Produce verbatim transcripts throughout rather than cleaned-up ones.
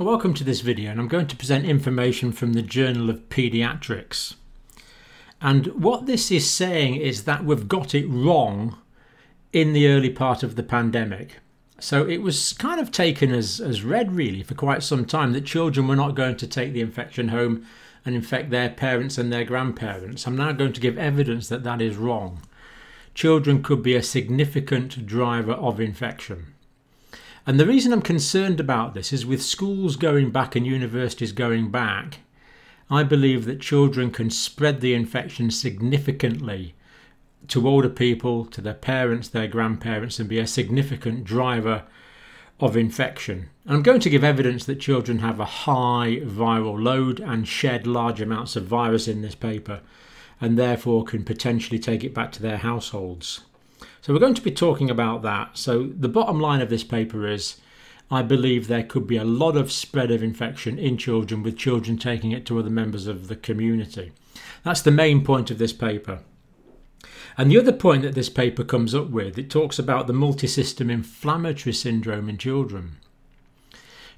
Welcome to this video, and I'm going to present information from the Journal of Pediatrics. And what this is saying is that we've got it wrong in the early part of the pandemic. So it was kind of taken as, as read really for quite some time that children were not going to take the infection home and infect their parents and their grandparents. I'm now going to give evidence that that is wrong. Children could be a significant driver of infection. And the reason I'm concerned about this is with schools going back and universities going back, I believe that children can spread the infection significantly to older people, to their parents, their grandparents, and be a significant driver of infection. And I'm going to give evidence that children have a high viral load and shed large amounts of virus in this paper, and therefore can potentially take it back to their households. So we're going to be talking about that. So the bottom line of this paper is, I believe there could be a lot of spread of infection in children, with children taking it to other members of the community. That's the main point of this paper. And the other point that this paper comes up with, it talks about the multisystem inflammatory syndrome in children.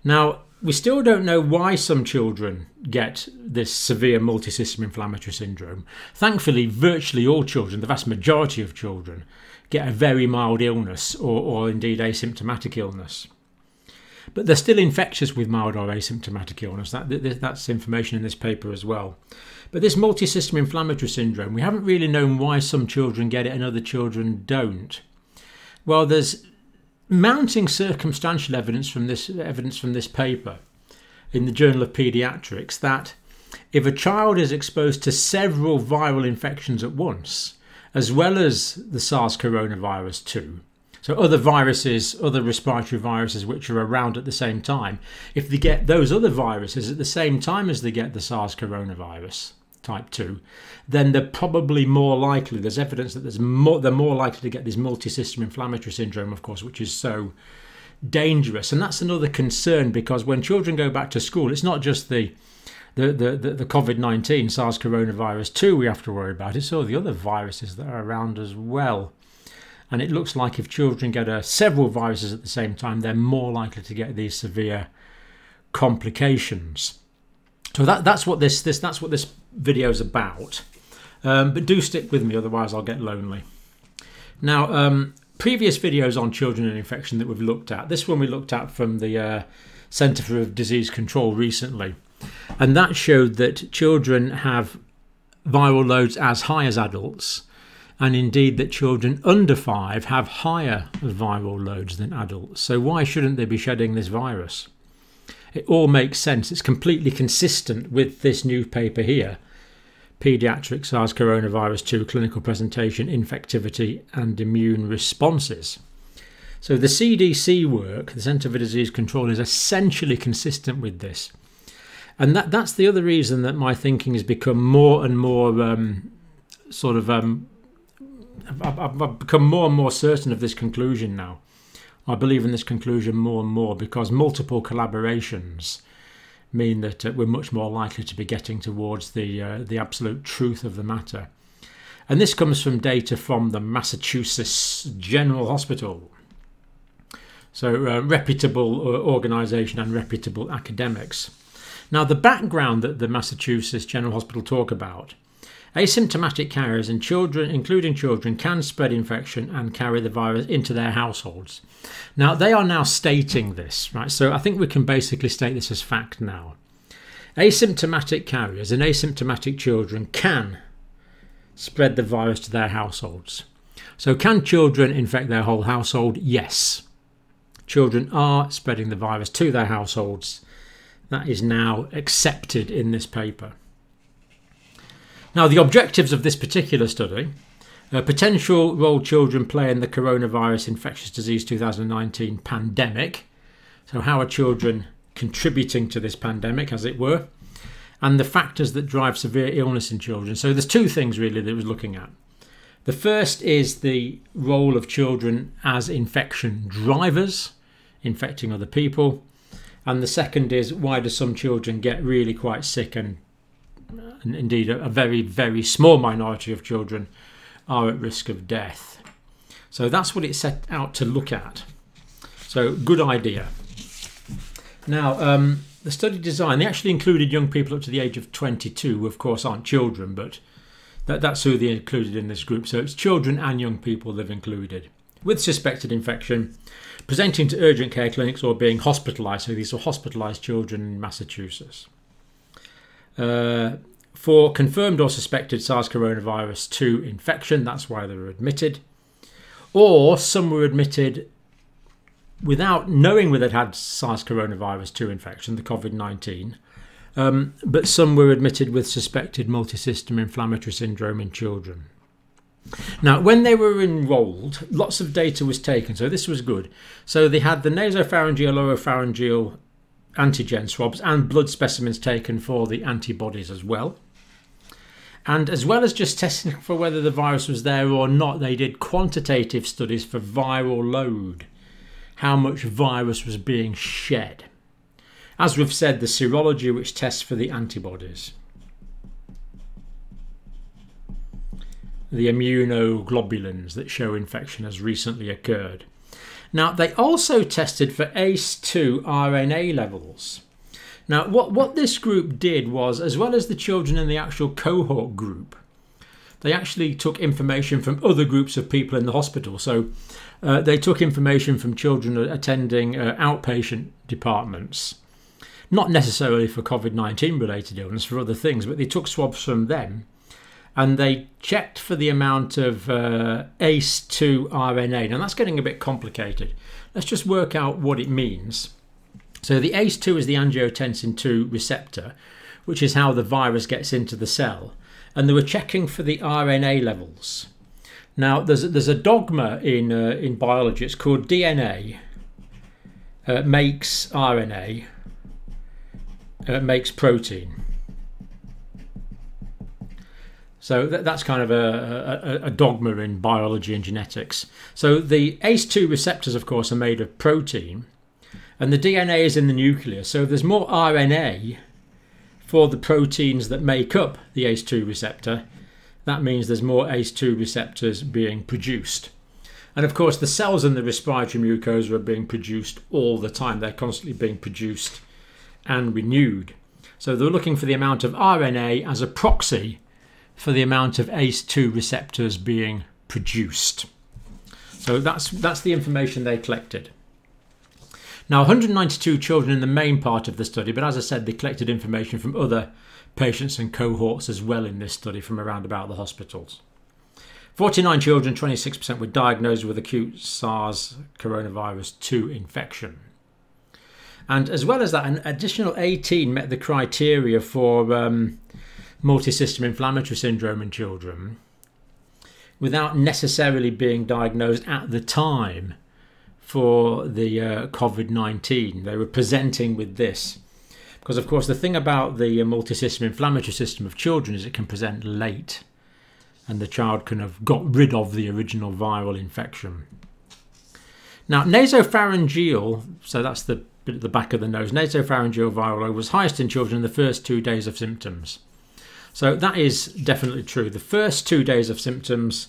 Now, we still don't know why some children get this severe multisystem inflammatory syndrome. Thankfully, virtually all children, the vast majority of children, get a very mild illness or, or indeed asymptomatic illness. But they're still infectious with mild or asymptomatic illness. That, that, that's information in this paper as well. But this multisystem inflammatory syndrome, we haven't really known why some children get it and other children don't. Well, there's mounting circumstantial evidence from this evidence from this paper in the Journal of Pediatrics that if a child is exposed to several viral infections at once, as well as the SARS coronavirus two, so other viruses, other respiratory viruses which are around at the same time, if they get those other viruses at the same time as they get the SARS coronavirus type two, then they're probably more likely, there's evidence that there's more, they're more likely to get this multisystem inflammatory syndrome, of course, which is so dangerous. And that's another concern, because when children go back to school, it's not just the the, the, the, the COVID nineteen, SARS coronavirus two we have to worry about, it's all the other viruses that are around as well. And it looks like if children get uh, several viruses at the same time, they're more likely to get these severe complications. So that, that's what this, this that's what this video is about. Um, but do stick with me, otherwise I'll get lonely. Now, um, previous videos on children and infection that we've looked at. This one we looked at from the uh, Center for Disease Control recently. And that showed that children have viral loads as high as adults. And indeed that children under five have higher viral loads than adults. So why shouldn't they be shedding this virus? It all makes sense. It's completely consistent with this new paper here, Pediatric SARS Coronavirus two Clinical Presentation, Infectivity and Immune Responses. So the C D C work, the Center for Disease Control, is essentially consistent with this. And that, that's the other reason that my thinking has become more and more um, sort of, um, I've, I've become more and more certain of this conclusion now. I believe in this conclusion more and more, because multiple collaborations mean that uh, we're much more likely to be getting towards the, uh, the absolute truth of the matter. And this comes from data from the Massachusetts General Hospital. So uh, reputable organisation and reputable academics. Now, the background that the Massachusetts General Hospital talk about: asymptomatic carriers and children, including children, can spread infection and carry the virus into their households. Now, they are now stating this, right? So I think we can basically state this as fact now. Asymptomatic carriers and asymptomatic children can spread the virus to their households. So can children infect their whole household? Yes. Children are spreading the virus to their households. That is now accepted in this paper. Now, the objectives of this particular study: uh, potential role children play in the coronavirus infectious disease two thousand nineteen pandemic. So how are children contributing to this pandemic, as it were? And the factors that drive severe illness in children. So there's two things really that it was looking at. The first is the role of children as infection drivers, infecting other people. And the second is, why do some children get really quite sick, and and indeed a very, very small minority of children are at risk of death? So that's what it set out to look at. So good idea. Now, um, The study design, they actually included young people up to the age of twenty-two, who of course aren't children, but that, that's who they included in this group. So it's children and young people they've included with suspected infection, presenting to urgent care clinics or being hospitalised. So these are hospitalised children in Massachusetts. Uh, for confirmed or suspected SARS cov two infection, that's why they were admitted. Or some were admitted without knowing whether they'd had SARS cov two infection, the COVID nineteen, um, but some were admitted with suspected multisystem inflammatory syndrome in children. Now, when they were enrolled, lots of data was taken, so this was good. So they had the nasopharyngeal, oropharyngeal antigen swabs and blood specimens taken for the antibodies as well. And as well as just testing for whether the virus was there or not, they did quantitative studies for viral load, how much virus was being shed. As we've said, the serology, which tests for the antibodies, the immunoglobulins that show infection has recently occurred. Now, they also tested for A C E two R N A levels. Now, what, what this group did was, as well as the children in the actual cohort group, they actually took information from other groups of people in the hospital. So uh, they took information from children attending uh, outpatient departments, not necessarily for COVID nineteen related illness, for other things, but they took swabs from them. And they checked for the amount of uh, A C E two R N A. Now that's getting a bit complicated. Let's just work out what it means. So the A C E two is the angiotensin two receptor, which is how the virus gets into the cell. And they were checking for the R N A levels. Now there's a, there's a dogma in, uh, in biology, it's called D N A uh, makes R N A, uh, makes protein. So that's kind of a, a, a dogma in biology and genetics. So the A C E two receptors, of course, are made of protein, and the D N A is in the nucleus. So there's more R N A for the proteins that make up the A C E two receptor. That means there's more A C E two receptors being produced. And of course, the cells in the respiratory mucosa are being produced all the time. They're constantly being produced and renewed. So they're looking for the amount of R N A as a proxy for the amount of A C E two receptors being produced. So that's, that's the information they collected. Now, one hundred ninety-two children in the main part of the study, but as I said, they collected information from other patients and cohorts as well in this study from around about the hospitals. forty-nine children, twenty-six percent, were diagnosed with acute SARS cov two infection. And as well as that, an additional eighteen met the criteria for um, multisystem inflammatory syndrome in children without necessarily being diagnosed at the time for the uh, COVID nineteen. They were presenting with this because, of course, the thing about the multisystem inflammatory system of children is it can present late and the child can have got rid of the original viral infection. Now, nasopharyngeal, so that's the bit at the back of the nose, nasopharyngeal viral load was highest in children in the first two days of symptoms. So that is definitely true. The first two days of symptoms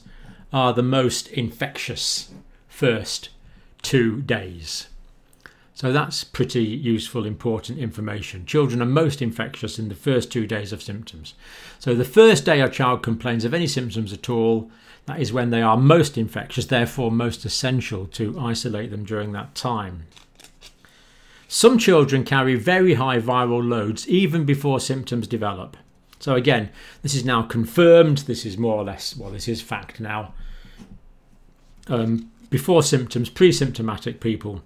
are the most infectious first two days. So that's pretty useful, important information. Children are most infectious in the first two days of symptoms. So the first day a child complains of any symptoms at all, that is when they are most infectious, therefore most essential to isolate them during that time. Some children carry very high viral loads even before symptoms develop. So again, this is now confirmed. This is more or less, well, this is fact now. Um, before symptoms, pre-symptomatic people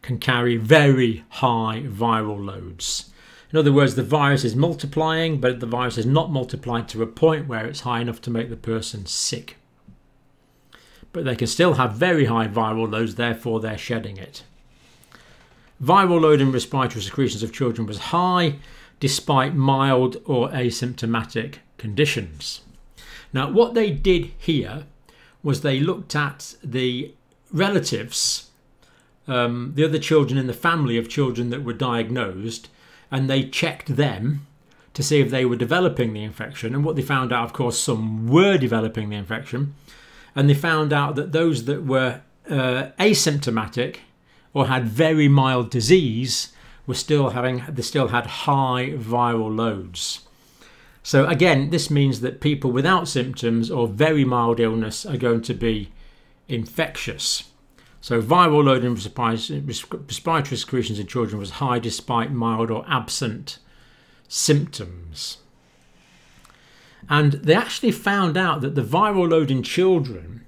can carry very high viral loads. In other words, the virus is multiplying, but the virus is not multiplied to a point where it's high enough to make the person sick. But they can still have very high viral loads, therefore they're shedding it. Viral load in respiratory secretions of children was high, despite mild or asymptomatic conditions. Now, what they did here was they looked at the relatives, um, the other children in the family of children that were diagnosed, and they checked them to see if they were developing the infection. And what they found out, of course, some were developing the infection, and they found out that those that were uh, asymptomatic or had very mild disease were still having, they still had high viral loads. So again, this means that people without symptoms or very mild illness are going to be infectious. So viral load in respiratory secretions in children was high despite mild or absent symptoms. And they actually found out that the viral load in children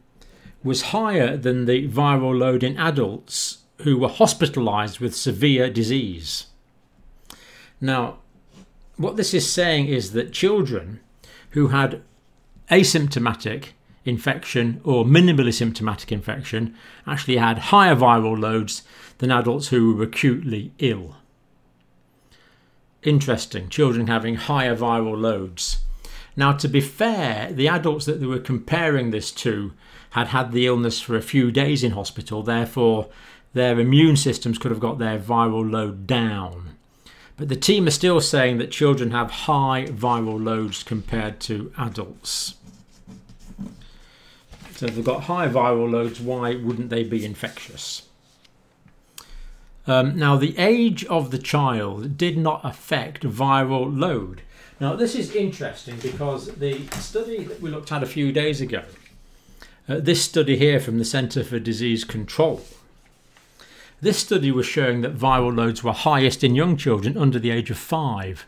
was higher than the viral load in adults who were hospitalized with severe disease. Now, what this is saying is that children who had asymptomatic infection or minimally symptomatic infection actually had higher viral loads than adults who were acutely ill. Interesting, children having higher viral loads. Now, to be fair, the adults that they were comparing this to had had the illness for a few days in hospital, therefore their immune systems could have got their viral load down. But the team are still saying that children have high viral loads compared to adults. So if they've got high viral loads, why wouldn't they be infectious? Um, now, the age of the child did not affect viral load. Now, this is interesting because the study that we looked at a few days ago, uh, this study here from the Center for Disease Control, this study was showing that viral loads were highest in young children under the age of five.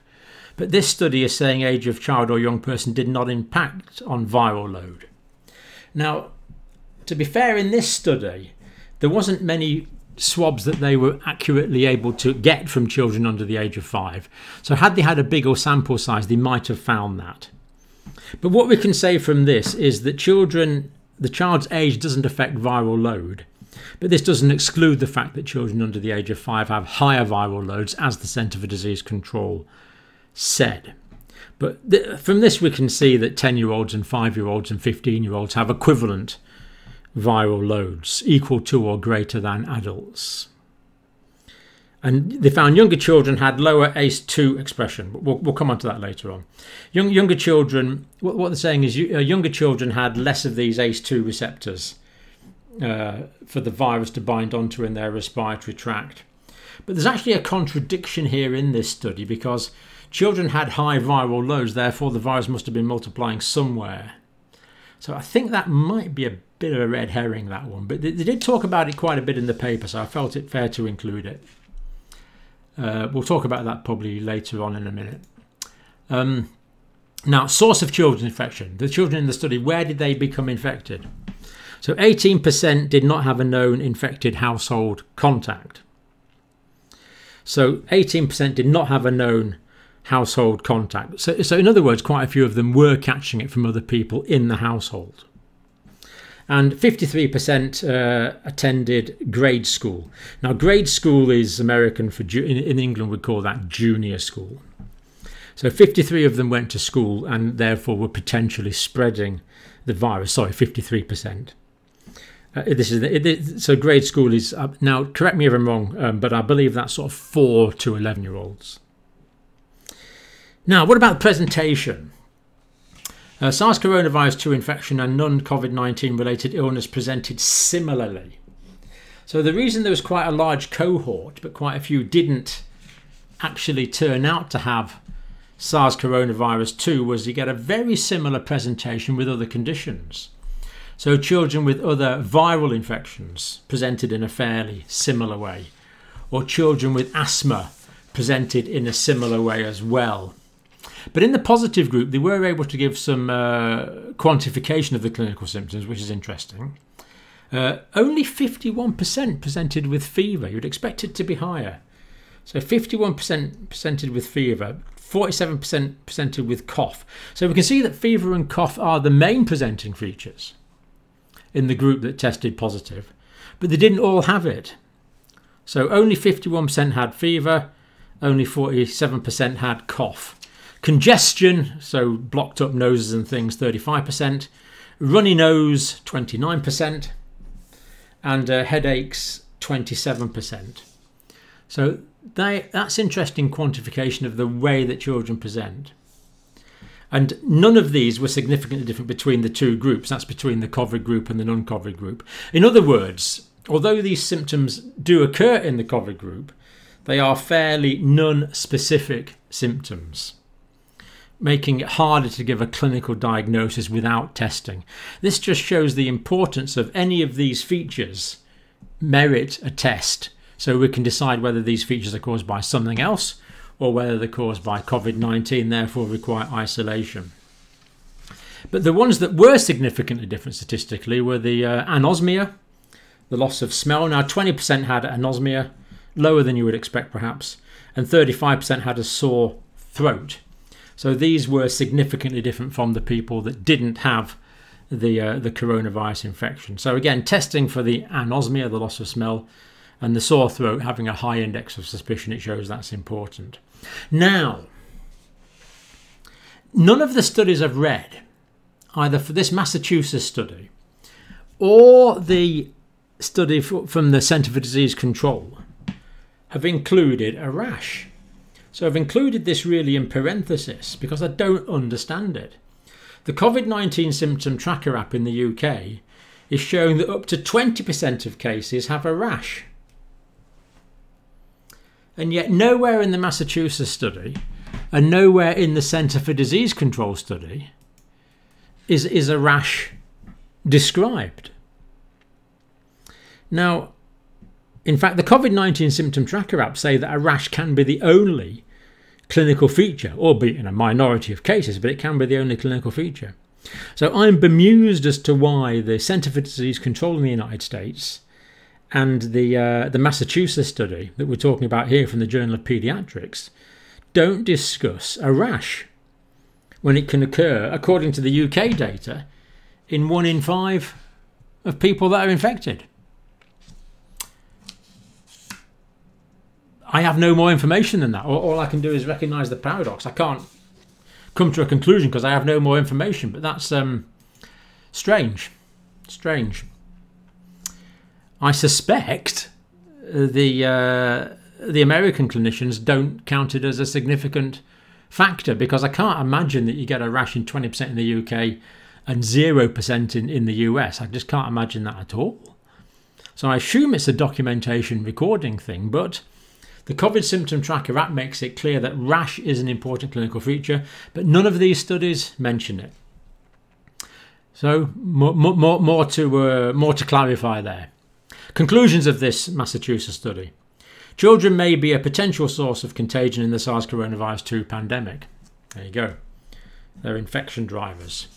But this study is saying age of child or young person did not impact on viral load. Now, to be fair, in this study, there wasn't many swabs that they were accurately able to get from children under the age of five. So had they had a bigger sample size, they might have found that. But what we can say from this is that children, the child's age doesn't affect viral load, but this doesn't exclude the fact that children under the age of five have higher viral loads, as the Centre for Disease Control said. But th from this we can see that ten-year-olds and five-year-olds and fifteen-year-olds have equivalent viral loads, equal to or greater than adults. And they found younger children had lower A C E two expression, but we'll, we'll come on to that later on. Young, younger children, what, what they're saying is you, uh, younger children had less of these A C E two receptors uh, for the virus to bind onto in their respiratory tract. But there's actually a contradiction here in this study, because children had high viral loads, therefore the virus must have been multiplying somewhere. So I think that might be a bit of a red herring, that one. But they, they did talk about it quite a bit in the paper, so I felt it fair to include it. Uh, we'll talk about that probably later on in a minute. Um, now, source of children's infection. The children in the study, where did they become infected? So eighteen percent did not have a known infected household contact. So eighteen percent did not have a known household contact. So, so in other words, quite a few of them were catching it from other people in the household. And fifty-three percent uh, attended grade school. Now, grade school is American for, in, in England we call that junior school. So fifty-three of them went to school and therefore were potentially spreading the virus. Sorry, fifty-three percent. Uh, this is the, it, so grade school is, uh, now correct me if I'm wrong, um, but I believe that's sort of four to eleven year olds. Now, what about presentation? Uh, SARS coronavirus two infection and non-COVID nineteen related illness presented similarly. So the reason there was quite a large cohort, but quite a few didn't actually turn out to have SARS coronavirus two, was you get a very similar presentation with other conditions. So children with other viral infections presented in a fairly similar way, or children with asthma presented in a similar way as well. But in the positive group, they were able to give some uh, quantification of the clinical symptoms, which is interesting. Uh, only fifty-one percent presented with fever. You'd expect it to be higher. So fifty-one percent presented with fever, forty-seven percent presented with cough. So we can see that fever and cough are the main presenting features in the group that tested positive, but they didn't all have it. So only fifty-one percent had fever, only forty-seven percent had cough. Congestion, so blocked up noses and things, thirty-five percent. Runny nose, twenty-nine percent. And uh, headaches, twenty-seven percent. So they, that's interesting quantification of the way that children present. And none of these were significantly different between the two groups. That's between the COVID group and the non-COVID group. In other words, although these symptoms do occur in the COVID group, they are fairly non-specific symptoms, making it harder to give a clinical diagnosis without testing. This just shows the importance of any of these features merit a test, so we can decide whether these features are caused by something else or whether they're caused by COVID nineteen, therefore require isolation. But the ones that were significantly different statistically were the uh, anosmia, the loss of smell. Now twenty percent had anosmia, lower than you would expect perhaps, and thirty-five percent had a sore throat. So these were significantly different from the people that didn't have the, uh, the coronavirus infection. So again, testing for the anosmia, the loss of smell, and the sore throat having a high index of suspicion, it shows that's important. Now, none of the studies I've read, either for this Massachusetts study or the study from the Center for Disease Control, have included a rash. So I've included this really in parenthesis because I don't understand it. The COVID nineteen symptom tracker app in the U K is showing that up to twenty percent of cases have a rash. And yet nowhere in the Massachusetts study and nowhere in the Center for Disease Control study Is, is a rash described. Now, in fact, the COVID nineteen symptom tracker app say that a rash can be the only clinical feature, albeit in a minority of cases, but it can be the only clinical feature. So I'm bemused as to why the Center for Disease Control in the United States and the, uh, the Massachusetts study that we're talking about here from the Journal of Pediatrics don't discuss a rash, when it can occur, according to the U K data, in one in five of people that are infected. I have no more information than that. All, all I can do is recognise the paradox. I can't come to a conclusion because I have no more information, but that's um, strange, strange. I suspect the, uh, the American clinicians don't count it as a significant factor, because I can't imagine that you get a rash in twenty percent in the U K and zero percent in, in the U S. I just can't imagine that at all. So I assume it's a documentation recording thing, but the COVID symptom tracker app makes it clear that rash is an important clinical feature, but none of these studies mention it. So more, more, more, to, uh, more to clarify there. Conclusions of this Massachusetts study. Children may be a potential source of contagion in the SARS coronavirus two pandemic. There you go. They're infection drivers.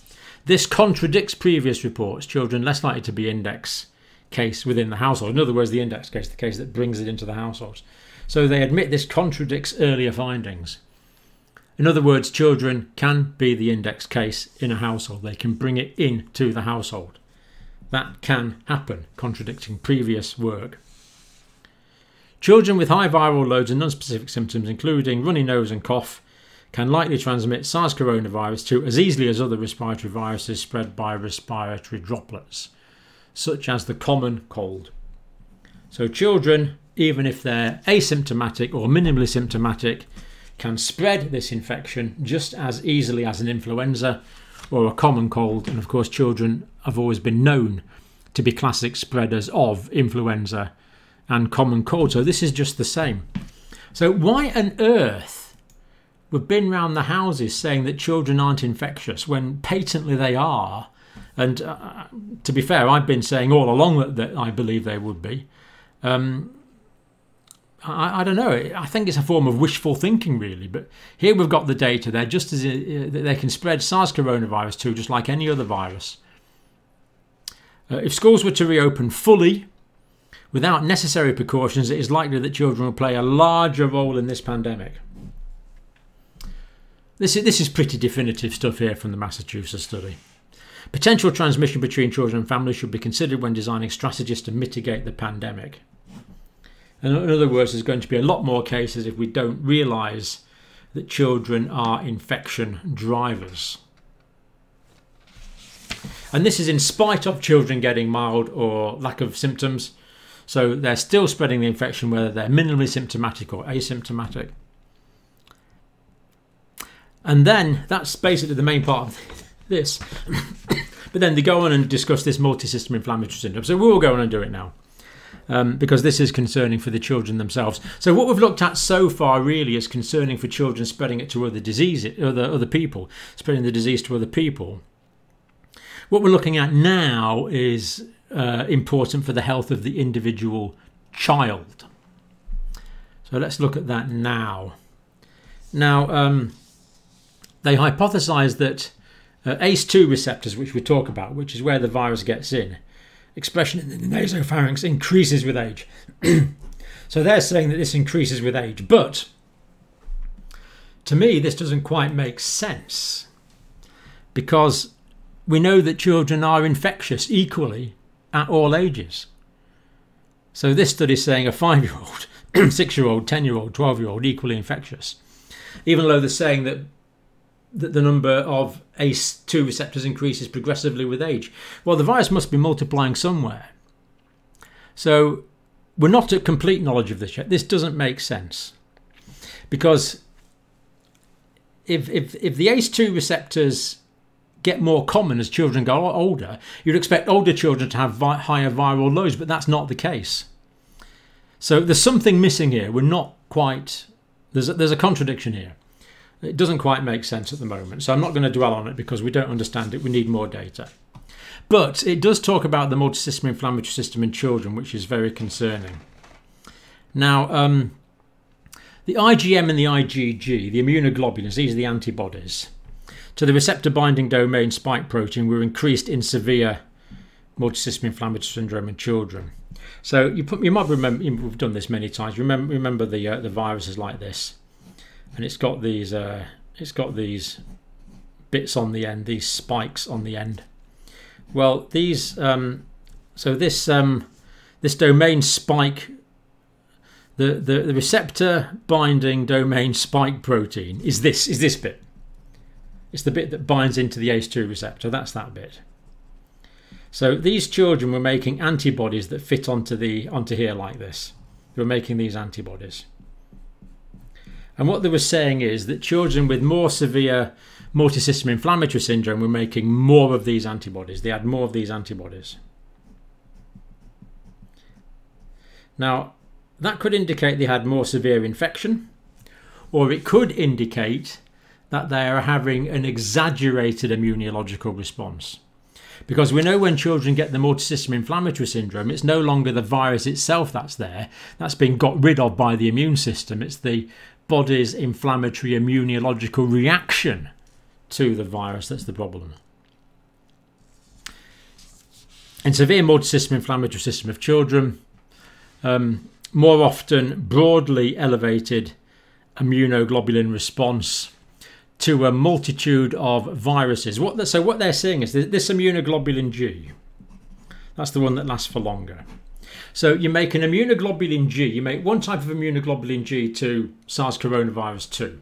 This contradicts previous reports. Children less likely to be index case within the household. In other words, the index case, the case that brings it into the household. So they admit this contradicts earlier findings. In other words, children can be the index case in a household. They can bring it into the household. That can happen, contradicting previous work. Children with high viral loads and non-specific symptoms, including runny nose and cough, can likely transmit SARS coronavirus two as easily as other respiratory viruses spread by respiratory droplets, such as the common cold. So children, even if they're asymptomatic or minimally symptomatic, can spread this infection just as easily as an influenza or a common cold. And of course, children have always been known to be classic spreaders of influenza and common cold, so this is just the same. So why on earth we've been round the houses saying that children aren't infectious when patently they are? And uh, to be fair, I've been saying all along that, that I believe they would be. Um, I, I don't know. I think it's a form of wishful thinking, really. But here we've got the data there, just as uh, they can spread SARS coronavirus two just like any other virus. Uh, if schools were to reopen fully, without necessary precautions, it is likely that children will play a larger role in this pandemic. This is, this is pretty definitive stuff here from the Massachusetts study. Potential transmission between children and families should be considered when designing strategies to mitigate the pandemic. And in other words, there's going to be a lot more cases if we don't realise that children are infection drivers. And this is in spite of children getting mild or lack of symptoms. So they're still spreading the infection, whether they're minimally symptomatic or asymptomatic. And then that's basically the main part of this. But then they go on and discuss this multisystem inflammatory syndrome. So we'll go on and do it now. um, because this is concerning for the children themselves. So what we've looked at so far really is concerning for children spreading it to other diseases, other, other people, spreading the disease to other people. What we're looking at now is uh, important for the health of the individual child. So let's look at that now. Now, um, they hypothesise that uh, A C E two receptors, which we talk about, which is where the virus gets in, expression in the nasopharynx increases with age. So they're saying that this increases with age. But to me, this doesn't quite make sense, because we know that children are infectious equally at all ages. So this study is saying a five-year-old, six-year-old, ten-year-old, twelve-year-old equally infectious, even though they're saying that, that the number of A C E two receptors increases progressively with age. Well, the virus must be multiplying somewhere. So we're not at complete knowledge of this yet. This doesn't make sense, because if, if, if the A C E two receptors get more common as children go older, you'd expect older children to have vi higher viral loads, but that's not the case. So there's something missing here. We're not quite, there's a, there's a contradiction here. It doesn't quite make sense at the moment. So I'm not going to dwell on it because we don't understand it. We need more data. But it does talk about the multisystem inflammatory system in children, which is very concerning. Now, um, the I G M and the I G G, the immunoglobulins, these are the antibodies to the receptor binding domain spike protein, were increased in severe multisystem inflammatory syndrome in children. So you put, you might remember, we've done this many times. Remember, remember the uh, the viruses like this, and it's got these uh, it's got these bits on the end, these spikes on the end. Well, these um, so this um, this domain spike, the, the the receptor binding domain spike protein is this is this bit. It's the bit that binds into the A C E two receptor. That's that bit. So these children were making antibodies that fit onto the onto here like this. They were making these antibodies. And what they were saying is that children with more severe multisystem inflammatory syndrome were making more of these antibodies. They had more of these antibodies. Now, that could indicate they had more severe infection, or it could indicate that they are having an exaggerated immunological response. Because we know when children get the multisystem inflammatory syndrome, it's no longer the virus itself that's there. That's been got rid of by the immune system. It's the body's inflammatory immunological reaction to the virus that's the problem. In severe multisystem inflammatory system of children, um, more often broadly elevated immunoglobulin response to a multitude of viruses. What the, so what they're seeing is this, this immunoglobulin G, that's the one that lasts for longer. So you make an immunoglobulin G, you make one type of immunoglobulin G to SARS coronavirus two.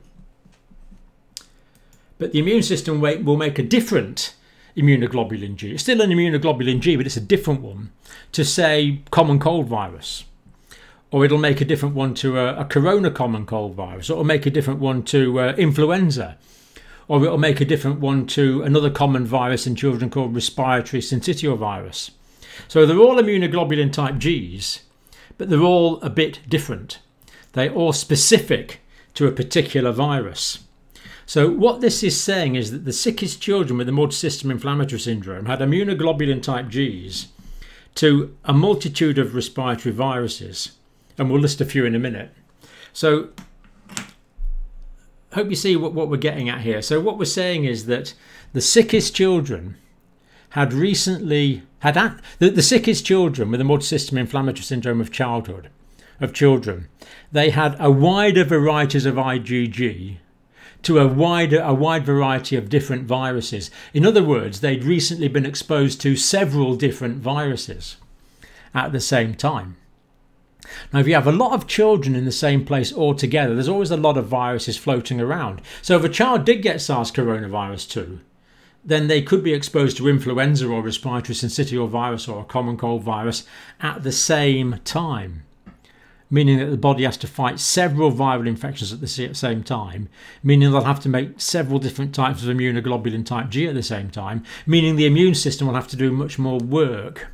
But the immune system will make a different immunoglobulin G. It's still an immunoglobulin G, but it's a different one to, say, common cold virus. Or it'll make a different one to a, a corona common cold virus, or it'll make a different one to uh, influenza, or it'll make a different one to another common virus in children called respiratory syncytial virus. So they're all immunoglobulin type Gs, but they're all a bit different. They're all specific to a particular virus. So what this is saying is that the sickest children with the multisystem inflammatory syndrome had immunoglobulin type Gs to a multitude of respiratory viruses. And we'll list a few in a minute. So hope you see what, what we're getting at here. So what we're saying is that the sickest children had recently had the, the sickest children with the multisystem inflammatory syndrome of childhood of children. They had a wider varieties of IgG to a wider a wide variety of different viruses. In other words, they'd recently been exposed to several different viruses at the same time. Now, if you have a lot of children in the same place all together, there's always a lot of viruses floating around. So if a child did get SARS coronavirus two, then they could be exposed to influenza or respiratory syncytial virus or a common cold virus at the same time, meaning that the body has to fight several viral infections at the same time, meaning they'll have to make several different types of immunoglobulin type G at the same time, meaning the immune system will have to do much more work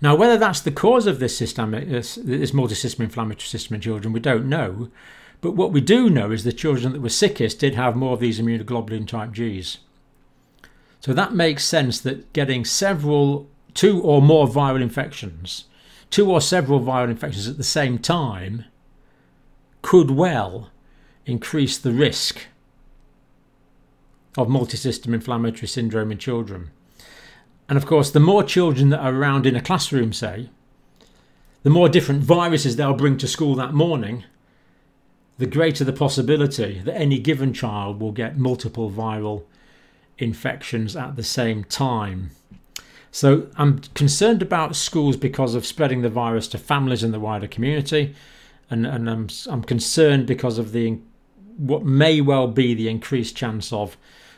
Now, whether that's the cause of this, systemic, this, this multisystem inflammatory system in children, we don't know. But what we do know is the children that were sickest did have more of these immunoglobulin type Gs. So that makes sense that getting several, two or more viral infections, two or several viral infections at the same time could well increase the risk of multisystem inflammatory syndrome in children. And of course, the more children that are around in a classroom, say, the more different viruses they'll bring to school that morning, the greater the possibility that any given child will get multiple viral infections at the same time. So I'm concerned about schools because of spreading the virus to families in the wider community, and, and I'm, I'm concerned because of the what may well be the increased chance of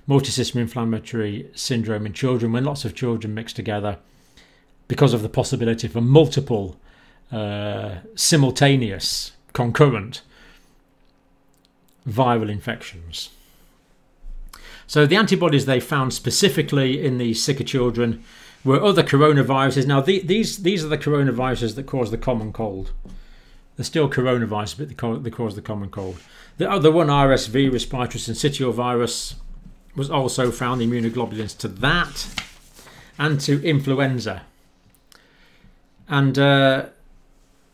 multisystem inflammatory syndrome in children when lots of children mix together, because of the possibility for multiple uh, simultaneous concurrent viral infections. So the antibodies they found specifically in these sicker children were other coronaviruses. Now the, these these are the coronaviruses that cause the common cold. They're still coronaviruses, but they, co they cause the common cold. The other one, R S V, respiratory syncytial virus, was also found, the immunoglobulins to that and to influenza. And uh,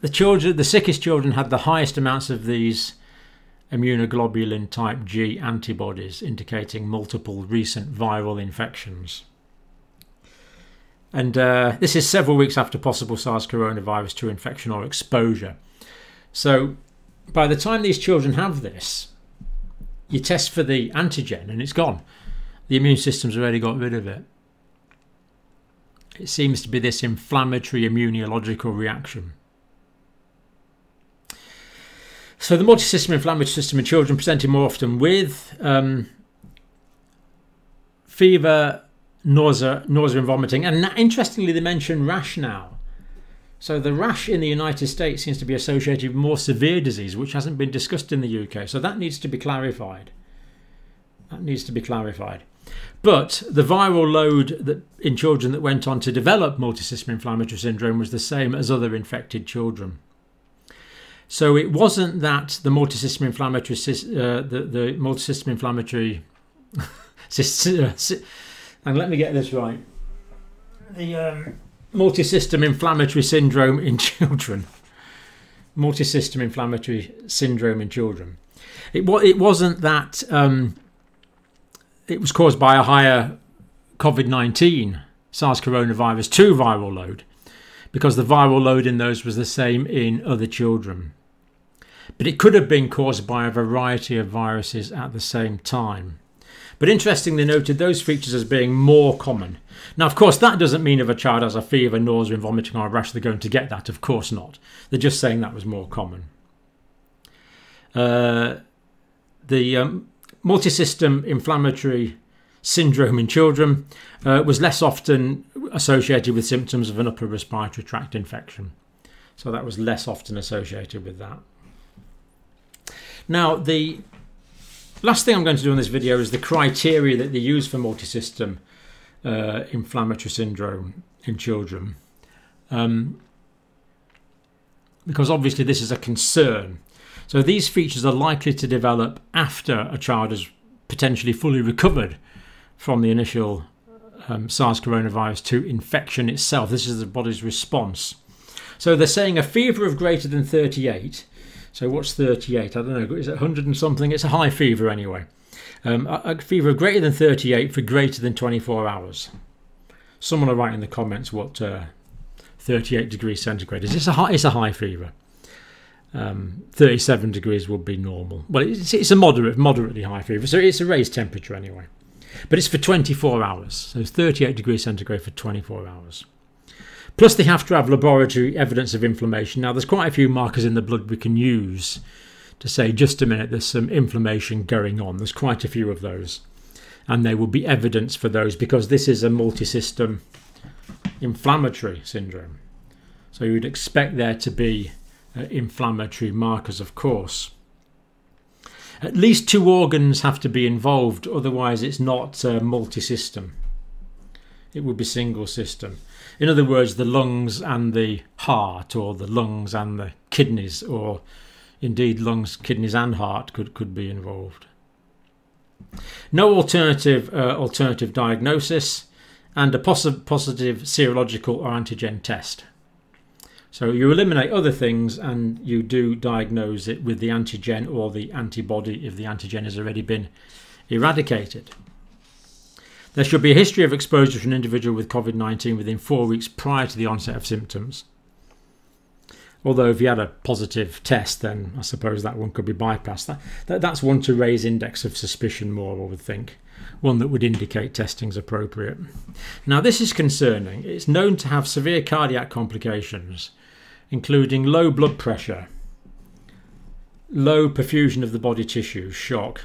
the children, the sickest children, had the highest amounts of these immunoglobulin type G antibodies, indicating multiple recent viral infections. And uh, this is several weeks after possible SARS coronavirus two infection or exposure. So by the time these children have this, you test for the antigen and it's gone. The immune system's already got rid of it. It seems to be this inflammatory immunological reaction. So the multisystem inflammatory system in children presented more often with um, fever, nausea, nausea and vomiting. And interestingly, they mention rash now. So the rash in the United States seems to be associated with more severe disease, which hasn't been discussed in the U K. So that needs to be clarified. That needs to be clarified. But the viral load that in children that went on to develop multisystem inflammatory syndrome was the same as other infected children. So it wasn't that the multisystem inflammatory uh, the, the multisystem inflammatory and let me get this right. The um, multisystem inflammatory syndrome in children. Multisystem inflammatory syndrome in children. It what it wasn't that um, it was caused by a higher COVID nineteen SARS coronavirus two viral load, because the viral load in those was the same in other children. But it could have been caused by a variety of viruses at the same time. But interestingly noted those features as being more common. Now, of course, that doesn't mean if a child has a fever, nausea and vomiting or a rash, they're going to get that. Of course not. They're just saying that was more common. Uh, the um, multisystem inflammatory syndrome in children uh, was less often associated with symptoms of an upper respiratory tract infection. So that was less often associated with that. Now, the last thing I'm going to do in this video is the criteria that they use for multisystem uh, inflammatory syndrome in children. Um, because obviously this is a concern. So these features are likely to develop after a child has potentially fully recovered from the initial um, SARS coronavirus two infection itself. This is the body's response. So they're saying a fever of greater than thirty-eight. So what's thirty-eight? I don't know. Is it one hundred and something? It's a high fever anyway. Um, a, a fever of greater than thirty-eight for greater than twenty-four hours. Someone will write in the comments what uh, thirty-eight degrees centigrade is. It's a high, it's a high fever. Um, thirty-seven degrees would be normal. Well, it's, it's a moderate, moderately high fever. So it's a raised temperature anyway. But it's for twenty-four hours, so it's thirty-eight degrees centigrade for twenty-four hours. Plus they have to have laboratory evidence of inflammation. Now there's quite a few markers in the blood we can use to say, just a minute, there's some inflammation going on. There's quite a few of those. And there will be evidence for those because this is a multisystem inflammatory syndrome. So you would expect there to be uh, inflammatory markers, of course. At least two organs have to be involved, otherwise it's not uh, multisystem it would be single system. In other words, the lungs and the heart, or the lungs and the kidneys, or indeed lungs, kidneys and heart could, could be involved. No alternative, uh, alternative diagnosis, and a poss positive serological or antigen test. So you eliminate other things and you do diagnose it with the antigen or the antibody if the antigen has already been eradicated. There should be a history of exposure to an individual with COVID nineteen within four weeks prior to the onset of symptoms. Although if you had a positive test, then I suppose that one could be bypassed. That, that, that's one to raise index of suspicion more, I would think. One that would indicate testing's appropriate. Now this is concerning. It's known to have severe cardiac complications, including low blood pressure, low perfusion of the body tissue, shock,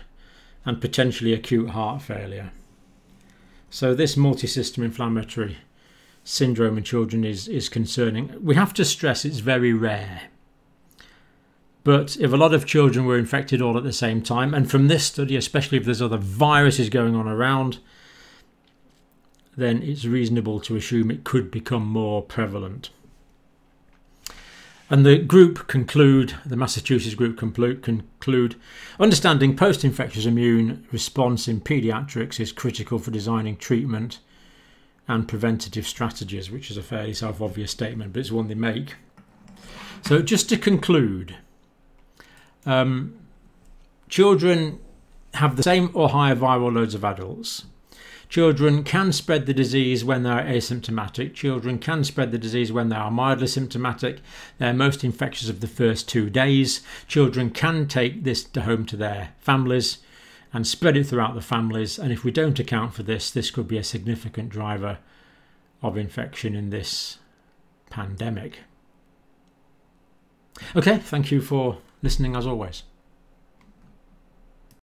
and potentially acute heart failure. So this multisystem inflammatory syndrome in children is, is concerning. We have to stress it's very rare. But if a lot of children were infected all at the same time, and from this study, especially if there's other viruses going on around, then it's reasonable to assume it could become more prevalent. And the group conclude, the Massachusetts group conclude, understanding post-infectious immune response in pediatrics is critical for designing treatment and preventative strategies, which is a fairly self-obvious statement, but it's one they make. So just to conclude, Um, children have the same or higher viral loads of adults. Children can spread the disease when they are asymptomatic. Children can spread the disease when they are mildly symptomatic. They're most infectious of the first two days. Children can take this to home to their families and spread it throughout the families. And if we don't account for this, this could be a significant driver of infection in this pandemic. Okay, thank you for listening as always.